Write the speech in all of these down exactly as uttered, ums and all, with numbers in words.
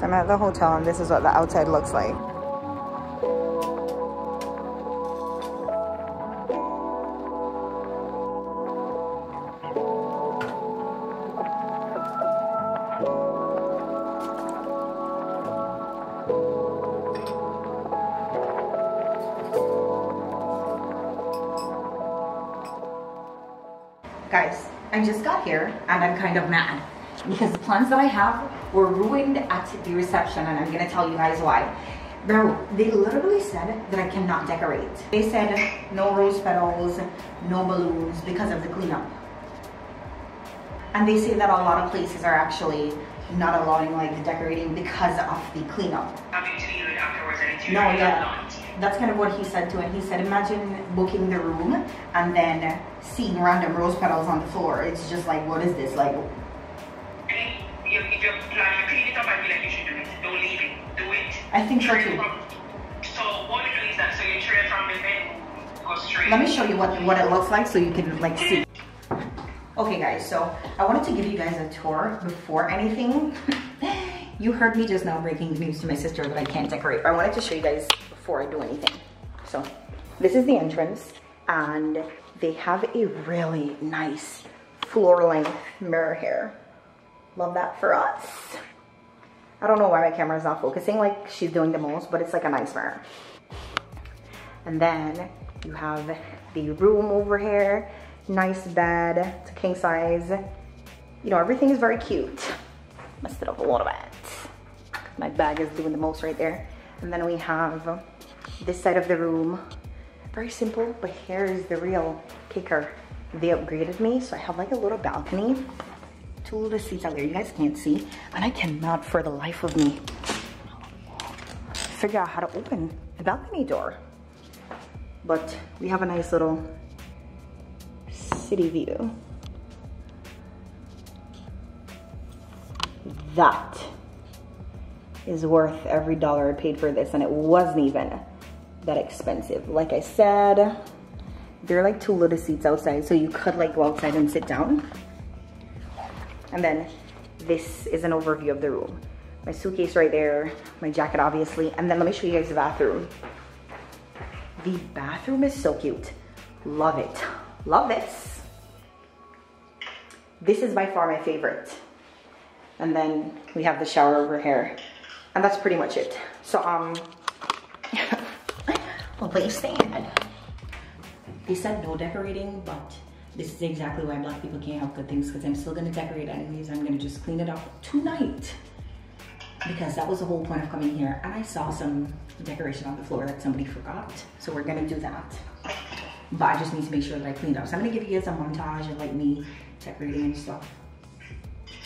So I'm at the hotel and this is what the outside looks like. Guys, I just got here and I'm kind of mad because the plans that I have were ruined at the reception, and I'm gonna tell you guys why. Bro, they literally said that I cannot decorate. They said no rose petals, no balloons because of the cleanup. And they say that a lot of places are actually not allowing like the decorating because of the cleanup. I mean, to you afterwards, I do no, yeah. That's kind of what he said to it. He said, imagine booking the room and then seeing random rose petals on the floor. It's just like, what is this? Like, you clean it up, I feel like you should do it. Don't leave it. Do it. I think so too. So what it is that so you tray from the bed goes straight. Let me show you what what it looks like so you can like see. Okay guys, so I wanted to give you guys a tour before anything. You heard me just now breaking the news to my sister that I can't decorate, but I wanted to show you guys before I do anything. So this is the entrance, and they have a really nice floor length mirror here. Love that for us. I don't know why my camera's not focusing like she's doing the most, but it's like a nice mirror. And then you have the room over here. Nice bed, it's a king size. You know, everything is very cute. Messed it up a little bit. My bag is doing the most right there. And then we have this side of the room. Very simple, but here is the real kicker. They upgraded me, so I have like a little balcony. Two little seats out there, you guys can't see. And I cannot for the life of me figure out how to open the balcony door. But we have a nice little city view. That is worth every dollar I paid for this, and it wasn't even that expensive. Like I said, there are like two little seats outside, so you could like go outside and sit down. And then this is an overview of the room. My suitcase right there, my jacket obviously, and then let me show you guys the bathroom. The bathroom is so cute. Love it. Love this. This is by far my favorite. And then we have the shower over here. And that's pretty much it. So, um, what they said. They said no decorating, but this is exactly why Black people can't have good things, because I'm still gonna decorate anyways. I'm gonna just clean it up tonight, because that was the whole point of coming here. And I saw some decoration on the floor that somebody forgot. So we're gonna do that. But I just need to make sure that I clean up. So I'm gonna give you guys a montage of like me decorating and stuff.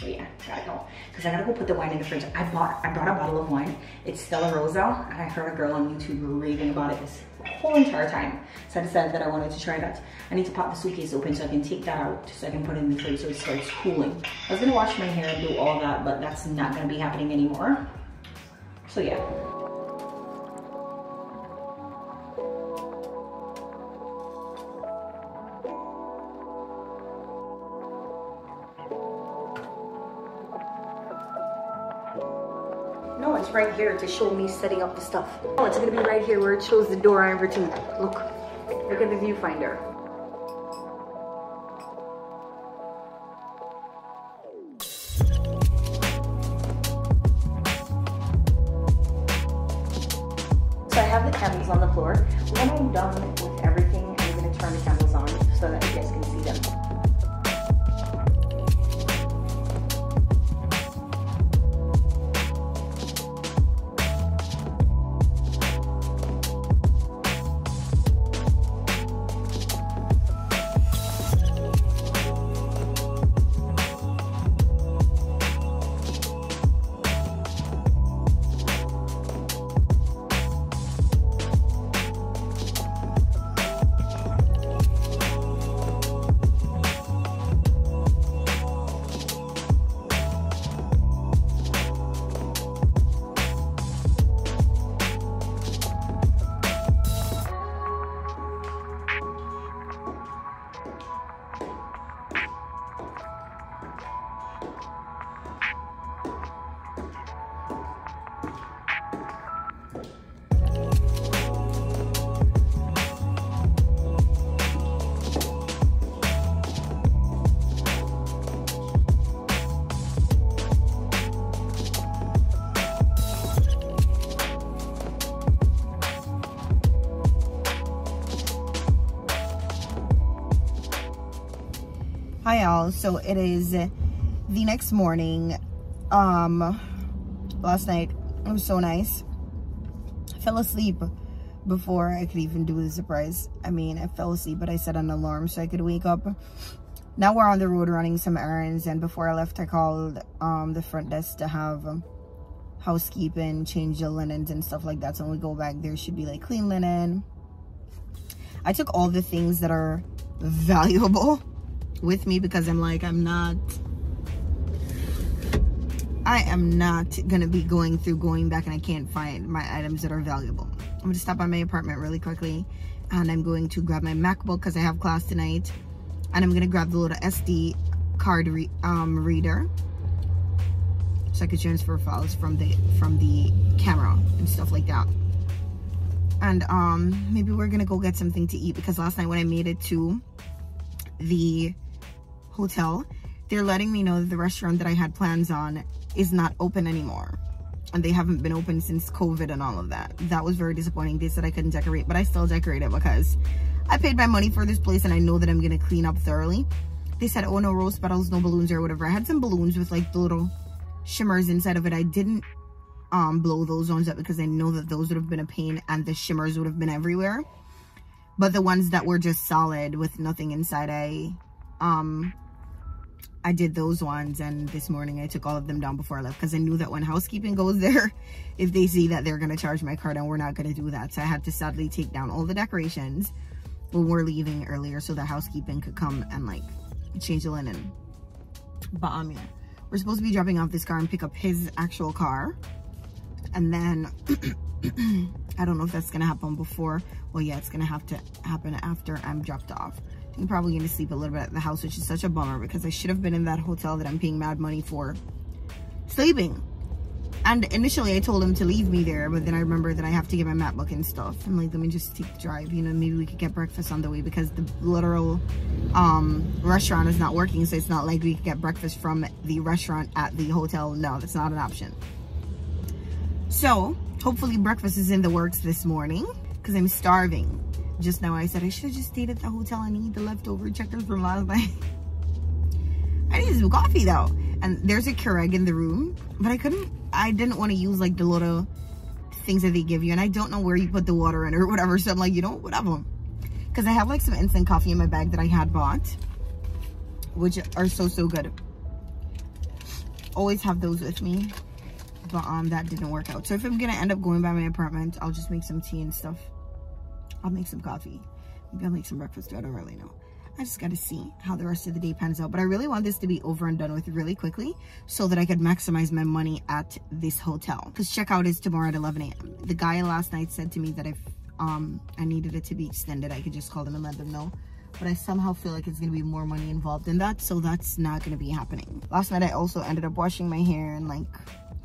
So yeah, gotta go. Cause I gotta go put the wine in the fridge. I bought, I brought a bottle of wine. It's Stella Rosa, and I heard a girl on YouTube raving about it this whole entire time. So I decided that I wanted to try that. I need to pop the suitcase open so I can take that out, so I can put it in the fridge so it starts cooling. I was gonna wash my hair and do all that, but that's not gonna be happening anymore. So yeah. No, it's right here to show me setting up the stuff. Oh, it's gonna be right here where it shows the door and everything. Look, look at the viewfinder. So I have the candles on the floor. When I'm done with everything, I'm gonna turn the candles on so that you guys can see them. now, so it is the next morning. Um, last night, it was so nice. I fell asleep before I could even do the surprise. I mean, I fell asleep, but I set an alarm so I could wake up. Now we're on the road running some errands, and before I left, I called um, the front desk to have um, housekeeping, change the linens and stuff like that. So when we go back, there should be like clean linen. I took all the things that are valuable with me because I'm like, I'm not, I am not gonna be going through, going back, and I can't find my items that are valuable. I'm gonna stop by my apartment really quickly, and I'm going to grab my MacBook because I have class tonight, and I'm gonna grab the little S D card re um, reader so I could transfer files from the from the camera and stuff like that. And um, maybe we're gonna go get something to eat because last night when I made it to the hotel, they're letting me know that the restaurant that I had plans on is not open anymore, and they haven't been open since COVID and all of that. That was very disappointing. They said I couldn't decorate, but I still decorated because I paid my money for this place and I know that I'm gonna clean up thoroughly. They said, oh, no rose petals, no balloons or whatever. I had some balloons with like the little shimmers inside of it. I didn't um blow those ones up because I know that those would have been a pain and the shimmers would have been everywhere. But the ones that were just solid with nothing inside, I um I did those ones, and this morning I took all of them down before I left because I knew that when housekeeping goes there, if they see that, they're gonna charge my card, and we're not gonna do that. So I had to sadly take down all the decorations when we're leaving earlier so that housekeeping could come and like change the linen. But um yeah, we're supposed to be dropping off this car and pick up his actual car, and then I don't know if that's gonna happen before. Well, yeah, it's gonna have to happen after I'm dropped off. I'm probably going to sleep a little bit at the house, which is such a bummer because I should have been in that hotel that I'm paying mad money for sleeping. And initially I told him to leave me there, but then I remember that I have to get my MacBook and stuff. I'm like, let me just take the drive, you know, maybe we could get breakfast on the way because the literal um, restaurant is not working. So it's not like we could get breakfast from the restaurant at the hotel. No, that's not an option. So hopefully breakfast is in the works this morning because I'm starving. Just now I said I should have just stayed at the hotel and eat the leftover Checkers from last night. I needed some coffee though. And there's a Keurig in the room, but I couldn't, I didn't want to use like the little things that they give you. And I don't know where you put the water in or whatever. So I'm like, you know, whatever. Because I have like some instant coffee in my bag that I had bought, which are so, so good. Always have those with me. But um, that didn't work out. So if I'm going to end up going by my apartment, I'll just make some tea and stuff. I'll make some coffee. Maybe I'll make some breakfast too. I don't really know. I just got to see how the rest of the day pans out. But I really want this to be over and done with really quickly so that I could maximize my money at this hotel. Because checkout is tomorrow at eleven A M The guy last night said to me that if um, I needed it to be extended, I could just call them and let them know. But I somehow feel like it's going to be more money involved in that. So that's not going to be happening. Last night, I also ended up washing my hair and like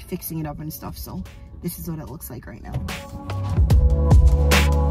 fixing it up and stuff. So this is what it looks like right now.